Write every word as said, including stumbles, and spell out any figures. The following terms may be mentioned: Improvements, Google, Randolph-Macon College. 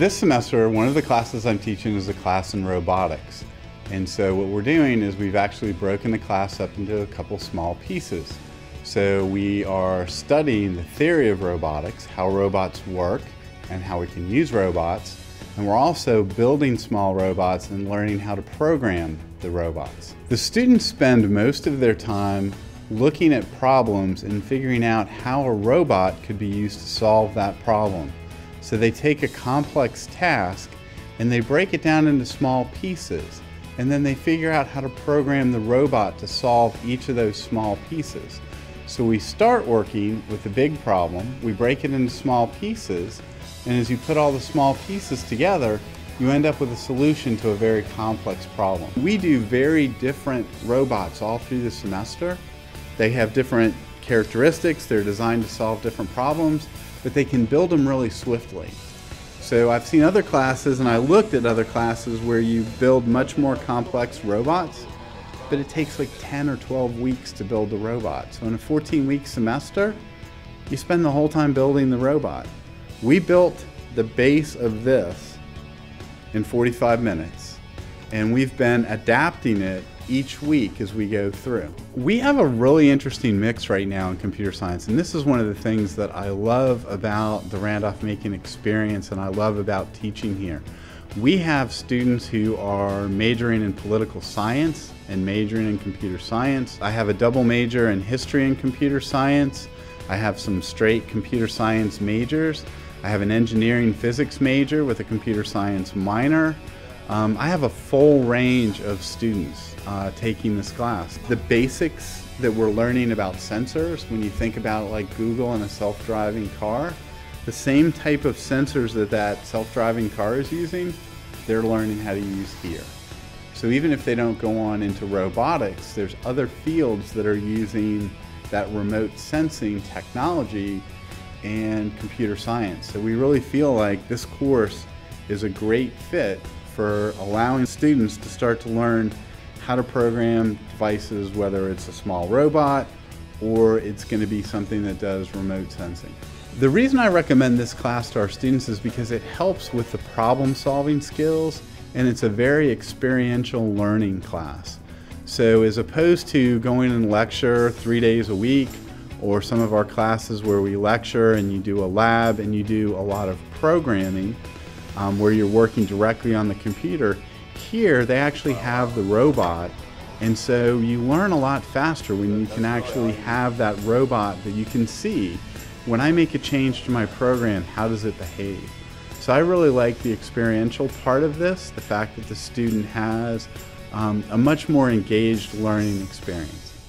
This semester, one of the classes I'm teaching is a class in robotics. And so what we're doing is we've actually broken the class up into a couple small pieces. So we are studying the theory of robotics, how robots work and how we can use robots. And we're also building small robots and learning how to program the robots. The students spend most of their time looking at problems and figuring out how a robot could be used to solve that problem. So they take a complex task and they break it down into small pieces, and then they figure out how to program the robot to solve each of those small pieces. So we start working with the big problem, we break it into small pieces, and as you put all the small pieces together, you end up with a solution to a very complex problem. We do very different robots all through the semester. They have different characteristics, they're designed to solve different problems, but they can build them really swiftly. So I've seen other classes, and I looked at other classes where you build much more complex robots, but it takes like ten or twelve weeks to build the robot. So in a fourteen week semester, you spend the whole time building the robot. We built the base of this in forty-five minutes, and we've been adapting it each week as we go through. We have a really interesting mix right now in computer science, and this is one of the things that I love about the Randolph-Macon experience and I love about teaching here. We have students who are majoring in political science and majoring in computer science. I have a double major in history and computer science. I have some straight computer science majors. I have an engineering physics major with a computer science minor. Um, I have a full range of students uh, taking this class. The basics that we're learning about sensors, when you think about it like Google and a self-driving car, the same type of sensors that that self-driving car is using, they're learning how to use here. So even if they don't go on into robotics, there's other fields that are using that remote sensing technology and computer science. So we really feel like this course is a great fit for allowing students to start to learn how to program devices, whether it's a small robot or it's going to be something that does remote sensing. The reason I recommend this class to our students is because it helps with the problem-solving skills, and it's a very experiential learning class. So as opposed to going and lecture three days a week, or some of our classes where we lecture and you do a lab and you do a lot of programming, Um, where you're working directly on the computer, here they actually have the robot, and so you learn a lot faster when you can actually have that robot that you can see. When I make a change to my program, how does it behave? So I really like the experiential part of this, the fact that the student has um, a much more engaged learning experience.